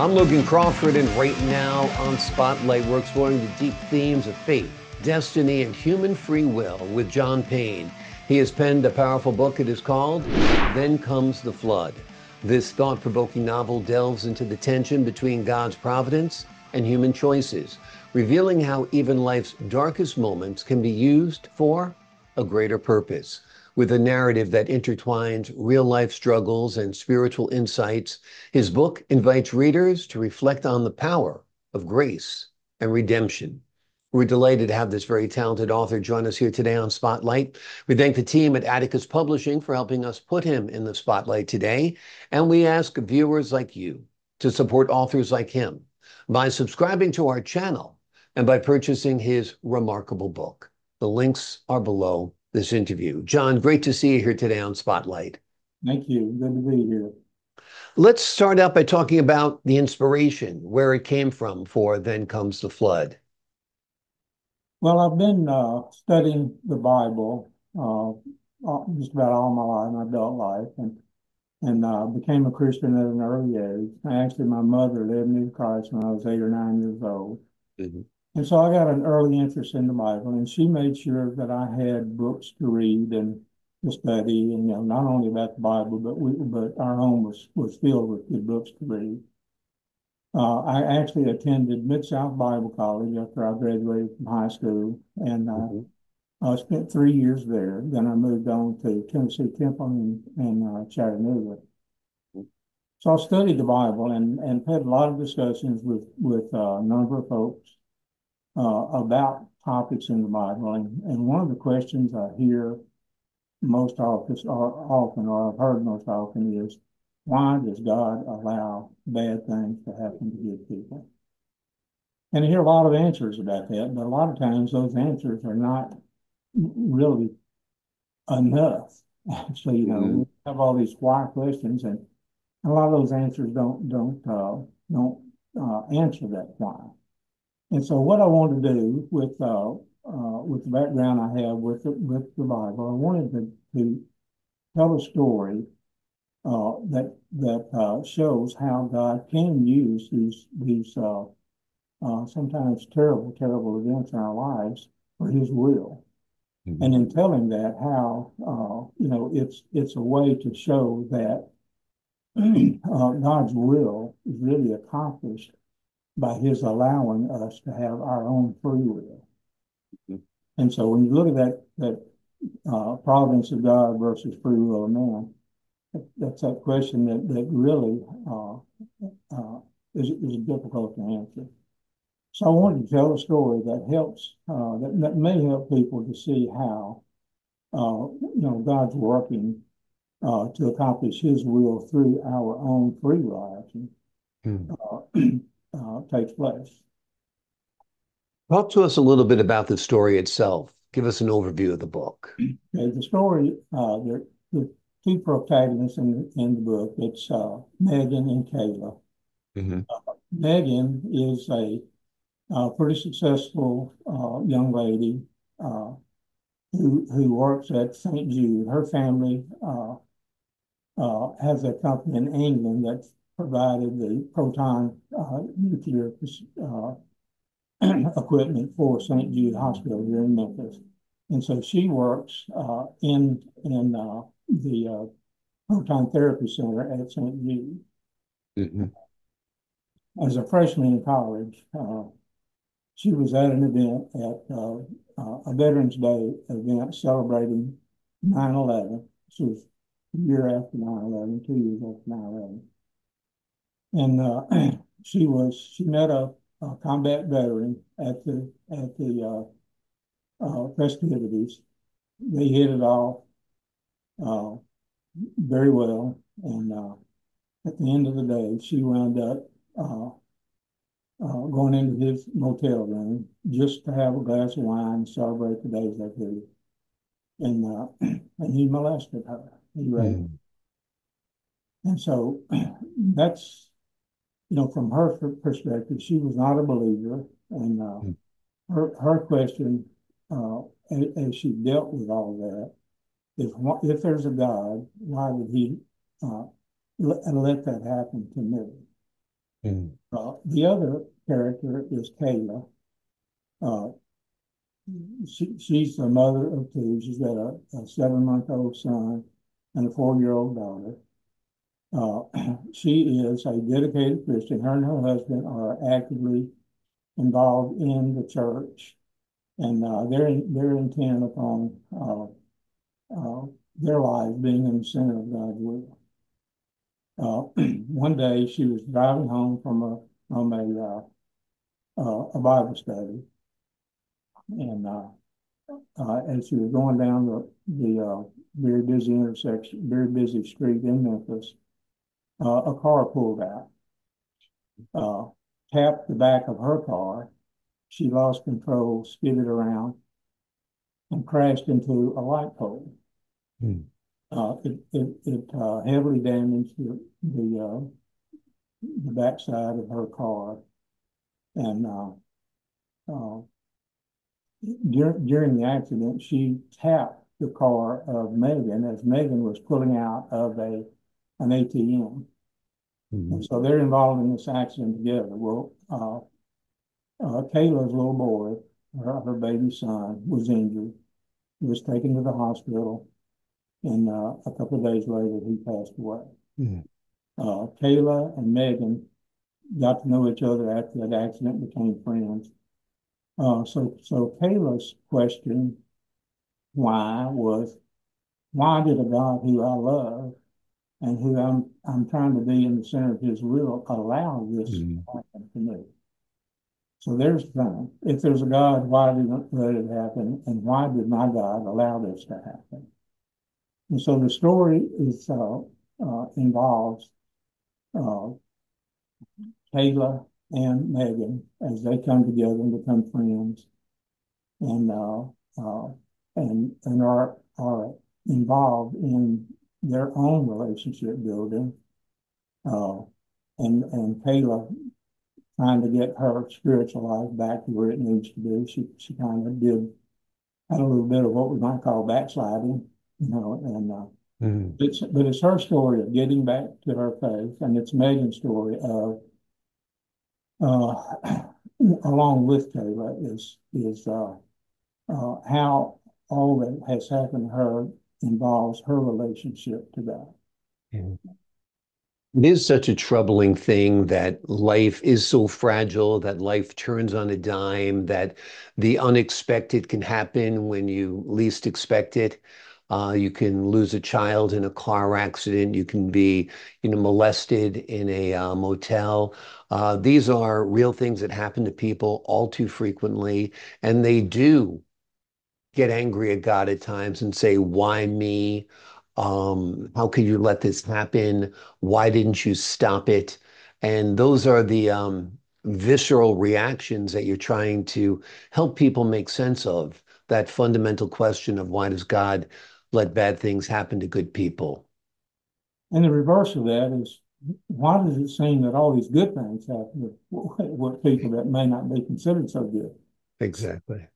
I'm Logan Crawford, and right now on Spotlight, we're exploring the deep themes of faith, destiny, and human free will with John Payne. He has penned a powerful book. It is called Then Comes the Flood. This thought-provoking novel delves into the tension between God's providence and human choices, revealing how even life's darkest moments can be used for a greater purpose. With a narrative that intertwines real-life struggles and spiritual insights, his book invites readers to reflect on the power of grace and redemption. We're delighted to have this very talented author join us here today on Spotlight. We thank the team at Atticus Publishing for helping us put him in the spotlight today. And we ask viewers like you to support authors like him by subscribing to our channel and by purchasing his remarkable book. The links are below this interview. John, great to see you here today on Spotlight. Thank you. Good to be here. Let's start out by talking about the inspiration, where it came from for Then Comes the Flood. Well, I've been studying the Bible just about all my life, my adult life, and became a Christian at an early age. Actually, my mother led me to Christ when I was 8 or 9 years old. Mm-hmm. And so I got an early interest in the Bible, and she made sure that I had books to read and to study, and not only about the Bible, but our home was filled with good books to read. I actually attended Mid-South Bible College after I graduated from high school, and I spent 3 years there. Then I moved on to Tennessee Temple in Chattanooga. So I studied the Bible and had a lot of discussions with a number of folks about topics in the Bible. And one of the questions I hear most I've heard most often is, why does God allow bad things to happen to good people? And I hear a lot of answers about that, but a lot of times those answers are not really enough. Actually, we have all these why questions, and a lot of those answers don't answer that why. And so, what I want to do with the background I have with the Bible, I wanted to tell a story that shows how God can use these sometimes terrible events in our lives for His will, and in telling that, how it's a way to show that God's will is really accomplished by His allowing us to have our own free will. Mm-hmm. And so, when you look at that providence of God versus free will of man, that's that question that really is difficult to answer. So I wanted to tell a story that helps, that may help people to see how God's working to accomplish His will through our own free will action takes place. Talk to us a little bit about the story itself. Give us an overview of the book. Okay, the story the two protagonists in the book. It's Megan and Kayla. Mm-hmm. Megan is a pretty successful young lady who works at St. Jude. Her family has a company in England that provided the proton nuclear equipment for St. Jude Hospital here in Memphis. And so she works in the proton therapy center at St. Jude. Mm-hmm. As a freshman in college, she was at an event at a Veterans Day event celebrating 9/11. This was a year after 9/11, 2 years after 9/11. And she met a combat veteran at the festivities. They hit it off very well, and at the end of the day, she wound up going into his motel room just to have a glass of wine and celebrate the days they did. And he molested her. He raped her. And so that's, from her perspective, she was not a believer, and her question as she dealt with all that, If there's a God, why would He let that happen to me? Mm. The other character is Kayla. She's the mother of two. She's got a 7-month-old son and a 4-year-old daughter. She is a dedicated Christian. Her and her husband are actively involved in the church, and they're intent upon their lives being in the center of God's will. One day she was driving home from a Bible study, and as she was going down the very busy intersection, very busy street in Memphis, a car pulled out, tapped the back of her car. She lost control, skidded around, and crashed into a light pole. Hmm. It heavily damaged the backside of her car, and during the accident, she tapped the car of Megan as Megan was pulling out of an ATM. Mm-hmm. And so they're involved in this accident together. Well, Kayla's little boy, her baby son, was injured. He was taken to the hospital, and a couple of days later, he passed away. Mm-hmm. Kayla and Megan got to know each other after that accident, became friends. So Kayla's question, why did a God who I love and who I'm trying to be in the center of his will allow this to happen to me? So there's the thing. If there's a God, why did he let it happen? And why did my God allow this to happen? And so the story is involves Kayla and Megan as they come together and become friends, and are involved in their own relationship building, and Kayla trying to get her spiritual life back to where it needs to be. She kind of had a little bit of what we might call backsliding, and it's her story of getting back to her faith, and it's Megan's story of along with Kayla is how all that has happened to her involves her relationship to God. Yeah. It is such a troubling thing that life is so fragile, that life turns on a dime, that the unexpected can happen when you least expect it. You can lose a child in a car accident. You can be, molested in a motel. These are real things that happen to people all too frequently, and they do get angry at God at times and say, "Why me? How could you let this happen? Why didn't you stop it?" And those are the visceral reactions that you're trying to help people make sense of. That fundamental question of why does God let bad things happen to good people? And the reverse of that is, why does it seem that all these good things happen to people that may not be considered so good? Exactly.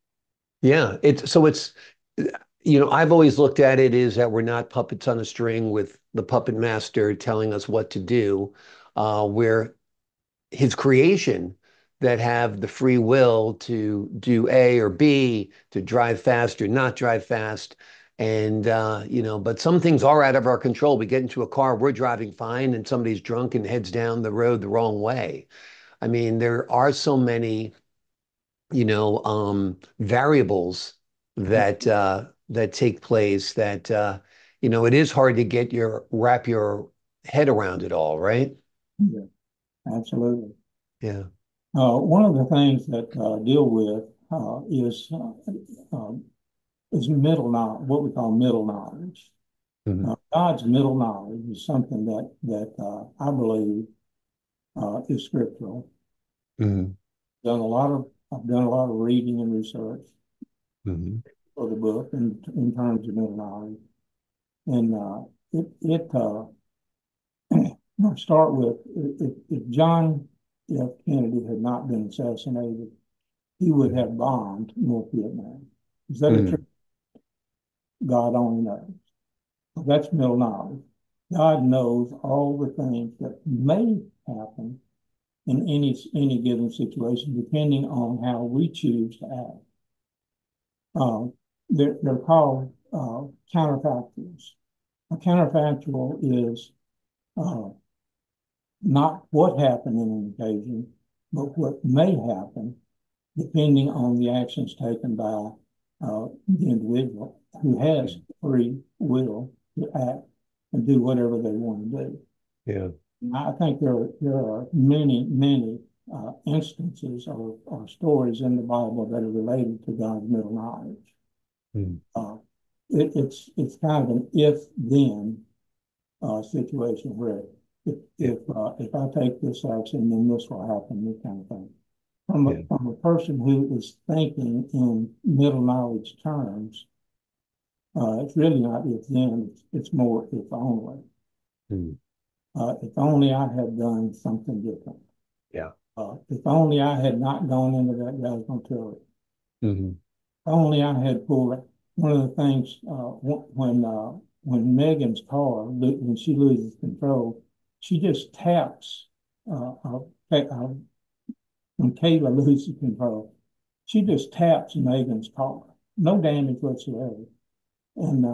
Yeah. I've always looked at it is that we're not puppets on a string with the puppet master telling us what to do. We're his creation that have the free will to do A or B, to drive fast or not drive fast. And, but some things are out of our control. We get into a car, we're driving fine, and somebody's drunk and heads down the road the wrong way. I mean, there are so many, variables that take place that, it is hard to wrap your head around it all, right? Yeah, absolutely. Yeah. One of the things that deal with is middle knowledge, what we call middle knowledge. Mm-hmm. God's middle knowledge is something that I believe is scriptural. Mm-hmm. I've done a lot of reading and research mm-hmm. for the book in terms of middle knowledge, and I'll start with if John. If Kennedy had not been assassinated, he would have bombed North Vietnam. Is that the truth? God only knows. So that's middle knowledge. God knows all the things that may happen in any given situation, depending on how we choose to act. They're called counterfactuals. A counterfactual is not what happened in an occasion, but what may happen, depending on the actions taken by the individual who has free will to act and do whatever they want to do. Yeah. I think there are many instances or stories in the Bible that are related to God's middle knowledge. Mm. It's kind of an if-then situation where if I take this action, then this will happen, this kind of thing. From a person who is thinking in middle knowledge terms, it's really not if-then, it's more if-only. Mm. If only I had done something different. Yeah. If only I had not gone into that guy's motel. Mm-hmm. If only I had pulled it. One of the things when Megan's car, when she loses control, she just taps. When Kayla loses control, she just taps Megan's car. No damage whatsoever. And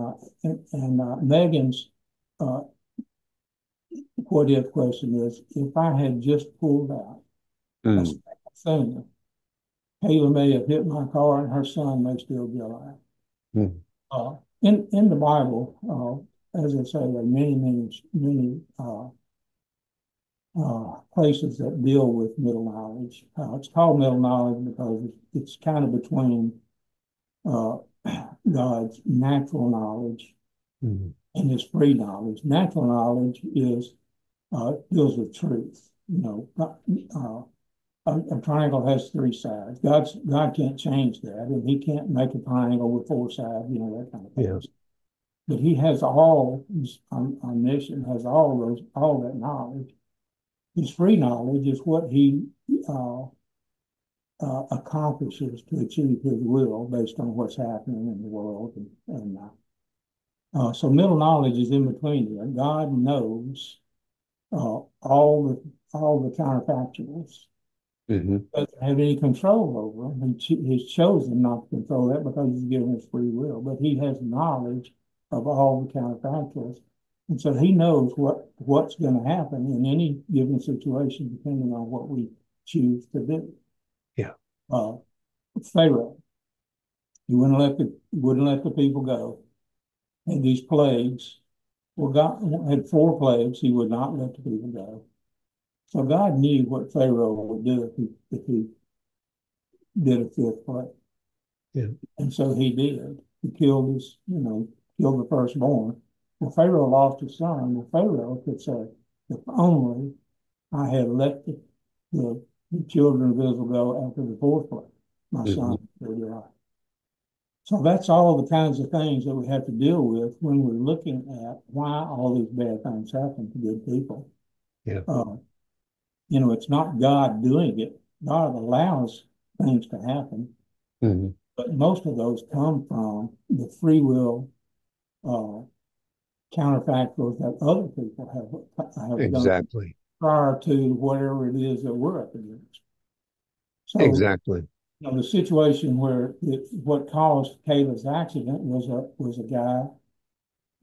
Megan's. What if question is, if I had just pulled out, Kayla may have hit my car and her son may still be alive. Mm. In the Bible, as I say, there are many places that deal with middle knowledge. It's called middle knowledge because it's kind of between God's natural knowledge and his free knowledge. Natural knowledge is deals with truth. You know, a triangle has three sides. God can't change that, and he can't make a triangle with four sides, you know, that kind of thing. Yes. But he has all, he's omniscient, has all that knowledge. His free knowledge is what he accomplishes to achieve his will based on what's happening in the world. So middle knowledge is in between there. God knows all the counterfactuals. Mm-hmm. He doesn't have any control over them. He's chosen not to control that because he's given us free will. But he has knowledge of all the counterfactuals, and so he knows what's going to happen in any given situation, depending on what we choose to do. Yeah. Pharaoh, he wouldn't let the people go. And these plagues, well, God had four plagues. He would not let the people go. So God knew what Pharaoh would do if he did a fifth plague. Yeah. And so he did. He killed the firstborn. Well, Pharaoh lost his son. Well, Pharaoh could say, if only I had let the children of Israel go after the fourth plague, my son would be alive. So that's all the kinds of things that we have to deal with when we're looking at why all these bad things happen to good people. Yeah. It's not God doing it. God allows things to happen. Mm-hmm. But most of those come from the free will counterfactors that other people have exactly done prior to whatever it is that we're up against. So, exactly. You know, the situation where what caused Kayla's accident was a guy.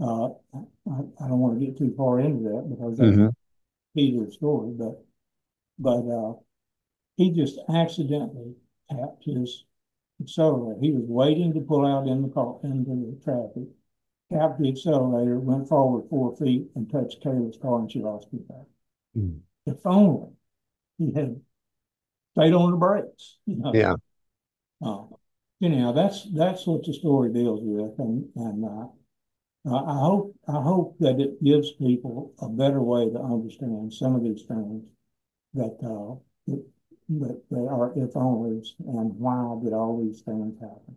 I don't want to get too far into that because that's a key to the story, but he just accidentally tapped his accelerator. He was waiting to pull out into the traffic, tapped the accelerator, went forward 4 feet, and touched Kayla's car, and she lost his back. Mm. If only he had stayed on the brakes. You know? Yeah. That's what the story deals with, and I hope that it gives people a better way to understand some of these things that they are if onlys and why did all these things happen.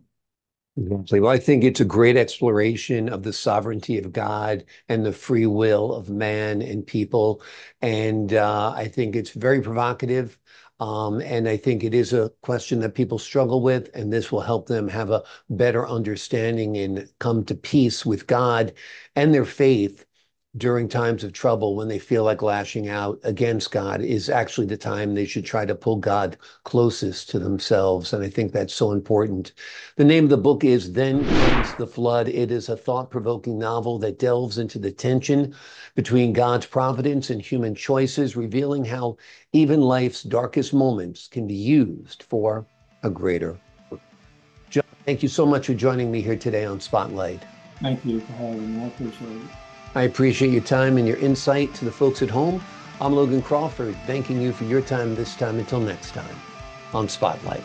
Exactly. Well, I think it's a great exploration of the sovereignty of God and the free will of man and people, and I think it's very provocative. And I think it is a question that people struggle with, and this will help them have a better understanding and come to peace with God and their faith during times of trouble, when they feel like lashing out against God, is actually the time they should try to pull God closest to themselves. And I think that's so important. The name of the book is Then Comes the Flood. It is a thought-provoking novel that delves into the tension between God's providence and human choices, revealing how even life's darkest moments can be used for a greater work. John, thank you so much for joining me here today on Spotlight. Thank you for having me. I appreciate it. I appreciate your time and your insight. To the folks at home, I'm Logan Crawford, thanking you for your time this time. Until next time on Spotlight.